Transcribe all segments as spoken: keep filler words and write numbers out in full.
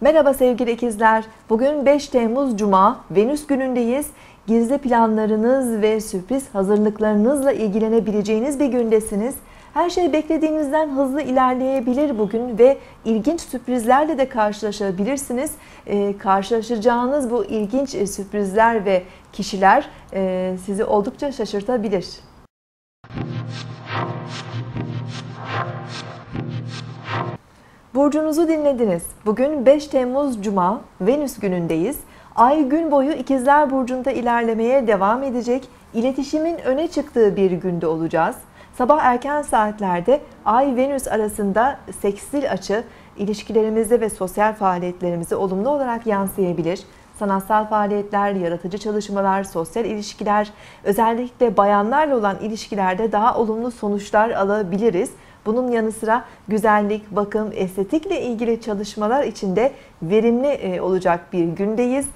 Merhaba sevgili ikizler. Bugün beş Temmuz Cuma, Venüs günündeyiz. Gizli planlarınız ve sürpriz hazırlıklarınızla ilgilenebileceğiniz bir gündesiniz. Her şey beklediğinizden hızlı ilerleyebilir bugün ve ilginç sürprizlerle de karşılaşabilirsiniz. Ee, karşılaşacağınız bu ilginç sürprizler ve kişiler e, sizi oldukça şaşırtabilir. Burcunuzu dinlediniz. Bugün beş Temmuz Cuma, Venüs günündeyiz. Ay gün boyu İkizler Burcu'nda ilerlemeye devam edecek, iletişimin öne çıktığı bir günde olacağız. Sabah erken saatlerde Ay-Venüs arasında seksil açı ilişkilerimize ve sosyal faaliyetlerimize olumlu olarak yansıyabilir. Sanatsal faaliyetler, yaratıcı çalışmalar, sosyal ilişkiler, özellikle bayanlarla olan ilişkilerde daha olumlu sonuçlar alabiliriz. Bunun yanı sıra güzellik, bakım, estetikle ilgili çalışmalar için de verimli olacak bir gündeyiz.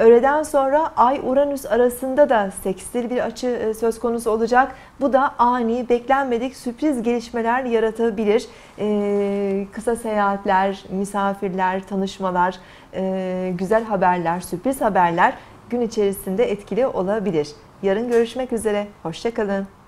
Öğleden sonra Ay-Uranüs arasında da sekstil bir açı söz konusu olacak. Bu da ani, beklenmedik sürpriz gelişmeler yaratabilir. Kısa seyahatler, misafirler, tanışmalar, güzel haberler, sürpriz haberler gün içerisinde etkili olabilir. Yarın görüşmek üzere, hoşça kalın.